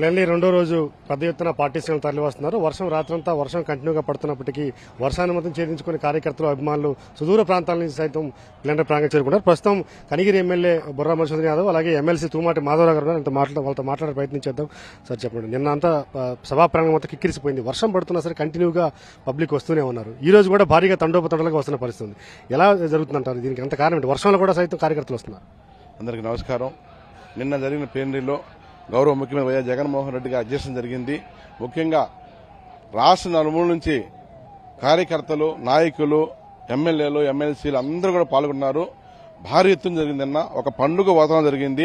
ली रो रोज पेदन party Shrenu तरली वर्ष रात्र वर्ष कंटिव पड़ती वर्षा मत छेदे कार्यकर्ता अभिमाल सुदूर प्रांत सैतम प्लेनरी प्रांगण चेरुकुंटारु। प्रस्तुतं कनिगिरि एम्मेल्ये బుర్రా మధుసూదన్ యాదవ్ అలాగే ఎమ్మెల్సీ తూమాటి మాధవరావు గారు వాళ్ళతో మాట్లాడే ప్రయత్నం చేద్దాం। సార్ చెప్పండి, నిన్న అంతా సభా ప్రాంగణం అంతా కిక్కిరిసిపోయింది, వర్షం పడుతున్నా సరే కంటిన్యూగా పబ్లిక్ వస్తూనే ఉన్నారు, ఈ రోజు కూడా భారీగా తండోపతండలుగా వస్తున్న పరిస్థితి ఉంది, ఎలా జరుగుతుందంటారు, దీనికి ఎంత కారణం ఏంటి? వర్షంలో కూడా సైతం కార్యకర్తలు వస్తున్నారు। అందరికీ నమస్కారం। నిన్న జరిగిన ప్లేనరీలో గౌరవ ముఖ్యమంత్రి వైఎస్ జగన్మోహన్ రెడ్డి గారి అధ్యక్షతన జరిగింది। ముఖ్యంగా రాష్ట్ర నలుమూల నుంచి కార్యకర్తలు నాయకులు ఎమ్మెల్యేలు ఎమ్మెల్సీలు అందరూ కూడా పాల్గొన్నారు। భారీ ఎత్తున జరిగిందన్న ఒక పండుగ వాతావరణం జరిగింది।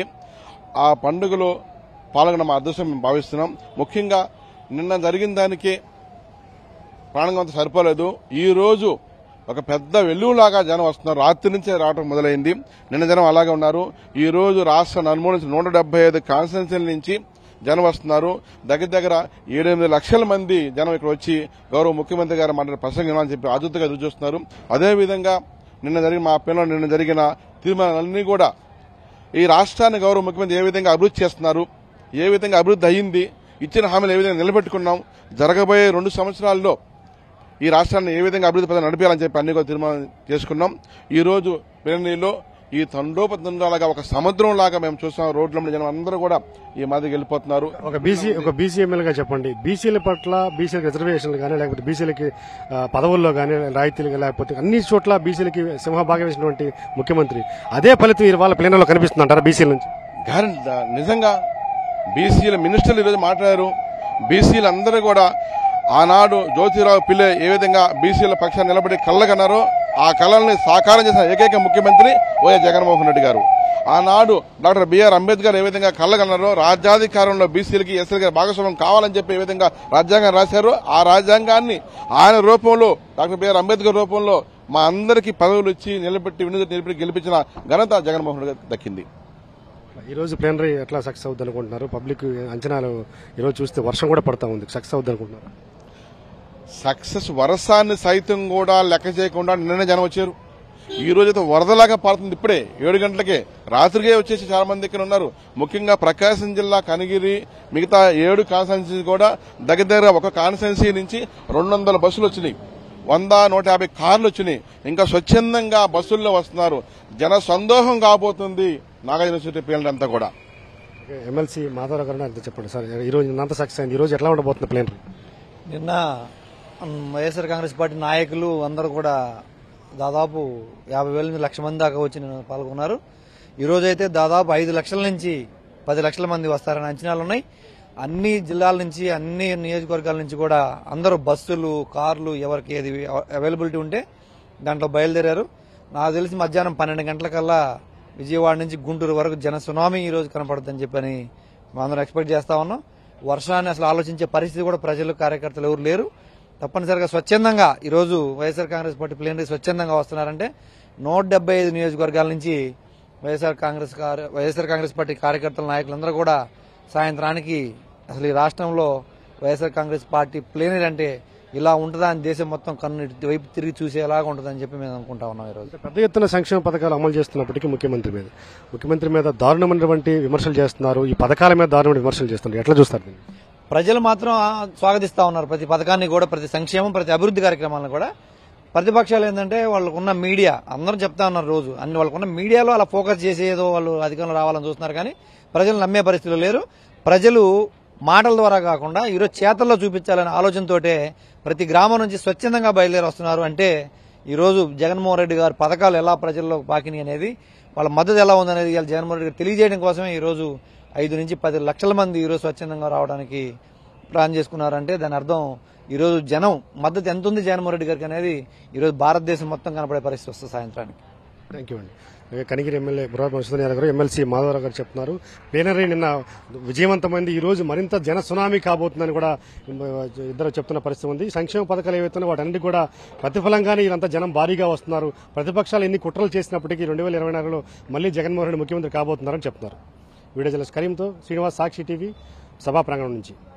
ఆ పండుగలో పాల్గొన్న మా అదృష్టం మేము భావిస్తున్నాం। ముఖ్యంగా నిన్న జరిగిన దానికి ప్రాణంగా అంత సరిపోలేదు, ఈ రోజు ఒక పెద్ద వెల్లువలాగా జనం వస్తున్నారు, రాత్రి నుంచే రావడం మొదలైంది, నిన్న జనం అలాగే ఉన్నారు। ఈ రోజు రాష్ట్ర నలుమూల నుంచి 175 కాన్స్టిట్యున్సీల నుంచి జనం వస్తున్నారు, దగ్గర దగ్గర 7-8 లక్షల మంది జనం ఇక్కడ వచ్చి గౌరవ ముఖ్యమంత్రి గారు మాట్లాడే ప్రసంగం అని చెప్పి ఆదుర్తగా ఎదురు చూస్తున్నారు। అదేవిధంగా నిన్న జరిగిన మా పేరులో నిన్న జరిగిన తీర్మానాలన్నీ కూడా ఈ రాష్ట్రాన్ని గౌరవ ముఖ్యమంత్రి ఏ విధంగా అభివృద్ధి చేస్తున్నారు, ఏ విధంగా అభివృద్ధి అయ్యింది, ఇచ్చిన హామీలు ఏ విధంగా నిలబెట్టుకున్నాం, జరగబోయే 2 సంవత్సరాల్లో ఈ రాష్ట్రాన్ని ఏ విధంగా అభివృద్ధి పథకం నడిపాలని చెప్పి అన్ని కూడా తీర్మానం చేసుకున్నాం। ఈ రోజు పేరులో ఈ తండోపతండాలుగా ఒక సముద్రం లాగా మేము చూస్తాం, రోడ్ల మీద జనం అందరూ కూడా ఈ మాదిరికి వెళ్ళిపోతున్నారు। ఒక బీసీ ఎమ్మెల్యేగా చెప్పండి, బీసీల పట్ల బీసీలకు రిజర్వేషన్లు కానీ లేకపోతే బీసీలకి పదవుల్లో కానీ రాయితీలు లేకపోతే అన్ని చోట్ల బీసీలకి సింహభాగం వేసినటువంటి ముఖ్యమంత్రి, అదే ఫలితం ఇవాళ ప్లేనర్లో కనిపిస్తుంది అంటారా? బీసీల నుంచి నిజంగా బీసీల మినిస్టర్లు ఈరోజు మాట్లాడారు, బీసీలందరూ కూడా ఆనాడు జ్యోతిరా ఫులే ఏ విధంగా బీసీల పక్షాన్ని నిలబడి కళ్ళగన్నారో ఆ కళల్ని సాకారం చేసిన ఏకైక ముఖ్యమంత్రి వైఎస్ జగన్మోహన్ రెడ్డి గారు, ఆనాడు డాక్టర్ బీఆర్ అంబేద్కర్ ఏ విధంగా కళ్ళగన్నారో రాజ్యాధికారంలో బీసీలకి ఎస్సీలకి భాగస్వామ్యం కావాలని చెప్పి ఏ విధంగా రాజ్యాంగం రాశారో ఆ రాజ్యాంగాన్ని ఆయన రూపంలో డాక్టర్ బీఆర్ అంబేద్కర్ రూపంలో మా అందరికీ పదవులు ఇచ్చి నిలబెట్టి గెలిపించిన ఘనత జగన్మోహన్ రెడ్డి దక్కింది। ఈ రోజు ప్లేనరీ ఎట్లా సక్సెస్ అవుద్ది అనుకుంటున్నారు? పబ్లిక్ అంచనాలు ఈరోజు చూస్తే వర్షం కూడా పడతా ఉంది, సక్సెస్ అవుద్ది అనుకుంటున్నారు? సక్సెస్ వర్షాన్ని సైతం కూడా లెక్క చేయకుండా నిన్ననే జనం వచ్చారు, ఈ రోజైతే వరదలాగా పారుతుంది, ఇప్పుడే 7 గంటలకే రాత్రికే వచ్చేసి చాలా మంది ఇక్కడ ఉన్నారు। ముఖ్యంగా ప్రకాశం జిల్లా కనిగిరి మిగతా 7 కాన్స్టిట్యున్సీ కూడా దగ్గర దగ్గర ఒక కాన్స్టిట్యున్సీ నుంచి 200 బస్సులు వచ్చినాయి, 100-150 కార్లు వచ్చినాయి, ఇంకా స్వచ్ఛందంగా బస్సుల్లో వస్తున్నారు, జన సందోహం కాబోతుంది నాగార్జున యూనివర్సిటీ పిల్లలంతా కూడా। ఎమ్మెల్సీ మాధవరావు గారు అంతా చెప్పండి సార్, ఈ రోజు నిన్నంత సక్సెస్ అయింది, ఈ రోజు ఎట్లా ఉండబోతుంది ప్లేనరీ? నిన్న వైఎస్ఆర్ కాంగ్రెస్ పార్టీ నాయకులు అందరూ కూడా దాదాపు 50,000-100,000 మంది దాకా వచ్చి పాల్గొన్నారు। ఈ రోజైతే దాదాపు 5 లక్షల నుంచి 10 లక్షల మంది వస్తారని అంచనాలున్నాయి। అన్ని జిల్లాల నుంచి అన్ని నియోజకవర్గాల నుంచి కూడా అందరూ బస్సులు కార్లు ఎవరికి ఏది అవైలబిలిటీ ఉంటే దాంట్లో బయలుదేరారు। నాకు తెలిసి మధ్యాహ్నం 12 గంటలకల్లా విజయవాడ నుంచి గుంటూరు వరకు జన సునామీ ఈ రోజు కనపడుతుందని చెప్పని అందరూ ఎక్స్పెక్ట్ చేస్తా ఉన్నాం। వర్షాన్ని అసలు ఆలోచించే పరిస్థితి కూడా ప్రజలు కార్యకర్తలు ఎవరు లేరు, తప్పనిసరిగా స్వచ్ఛందంగా ఈరోజు వైఎస్ఆర్ కాంగ్రెస్ పార్టీ ప్లేనరీ స్వచ్ఛందంగా వస్తున్నారంటే 175 నియోజకవర్గాల నుంచి వైఎస్ఆర్ కాంగ్రెస్ పార్టీ కార్యకర్తల నాయకులందరూ కూడా సాయంత్రానికి అసలు ఈ రాష్ట్రంలో వైఎస్ఆర్ కాంగ్రెస్ పార్టీ ప్లేనరీ అంటే ఇలా ఉంటుందా అని దేశం మొత్తం కన్ను వైపు తిరిగి చూసేలాగా ఉంటుందని చెప్పి మేము అనుకుంటా ఉన్నాం। ఈరోజు పెద్ద ఎత్తున సంక్షేమ పథకాలు అమలు చేస్తున్నప్పటికీ ముఖ్యమంత్రి మీద దారుణమైనటువంటి విమర్శలు చేస్తున్నారు, ఈ పథకాల మీద దారుణమైన విమర్శలు చేస్తున్నారు, ఎట్లా చూస్తారు? ప్రజలు మాత్రం స్వాగతిస్తా ఉన్నారు ప్రతి పథకాన్ని కూడా, ప్రతి సంక్షేమం ప్రతి అభివృద్ది కార్యక్రమాలను కూడా। ప్రతిపక్షాలు ఏంటంటే వాళ్ళకున్న మీడియా అందరూ చెప్తా ఉన్నారు రోజు అన్ని, వాళ్ళకున్న మీడియాలో అలా ఫోకస్ చేసేదో వాళ్ళు అధికారంలో రావాలని చూస్తున్నారు, కానీ ప్రజలు నమ్మే పరిస్థితులు లేరు। ప్రజలు మాటల ద్వారా కాకుండా ఈరోజు చేతల్లో చూపించాలనే ఆలోచనతోటే ప్రతి గ్రామం నుంచి స్వచ్ఛందంగా బయలుదేరి వస్తున్నారు। అంటే ఈరోజు జగన్మోహన్ రెడ్డి గారు పథకాలు ఎలా ప్రజల్లో బాకిని అనేది వాళ్ళ మద్దతు ఎలా ఉందనేది ఇవాళ జగన్మోహన్ రెడ్డి గారు తెలియజేయడం కోసమే ఈరోజు 5 నుంచి 10 లక్షల మంది ఈరోజు స్వచ్ఛందంగా రావడానికి ప్లాన్ చేసుకున్నారంటే దాని అర్థం ఈరోజు జనం మద్దతు ఎంత ఉంది జగన్మోహన్ రెడ్డి గారికి అనేది ఈరోజు భారతదేశం మొత్తం కనపడే పరిస్థితి వస్తుంది సాయంత్రానికి। థ్యాంక్ యూ అండి। కనిగిరి ఎమ్మెల్యే బుర్రా మధుసూదన్ యాదవ్ గారు, ఎమ్మెల్సీ మాధవరావు గారు చెప్తున్నారు, ప్లేనరీ నిన్న విజయవంతమైంది, ఈ రోజు మరింత జన సునామీ కాబోతుందని కూడా ఇద్దరు చెప్తున్న పరిస్థితి ఉంది। సంక్షేమ పథకాలు ఏవైతున్నాయో వాటన్నిటి కూడా ప్రతిఫలంగానే ఇదంతా జనం భారీగా వస్తున్నారు, ప్రతిపక్షాలు ఎన్ని కుట్రలు చేసినప్పటికీ 2024లో మళ్లీ జగన్మోహన్ రెడ్డి ముఖ్యమంత్రి కాబోతున్నారని చెప్తున్నారు। వీడియో జర్నలిస్ట్ కరీంతో శ్రీనివాస్, సాక్షి టీవీ, సభా ప్రాంగణం నుంచి।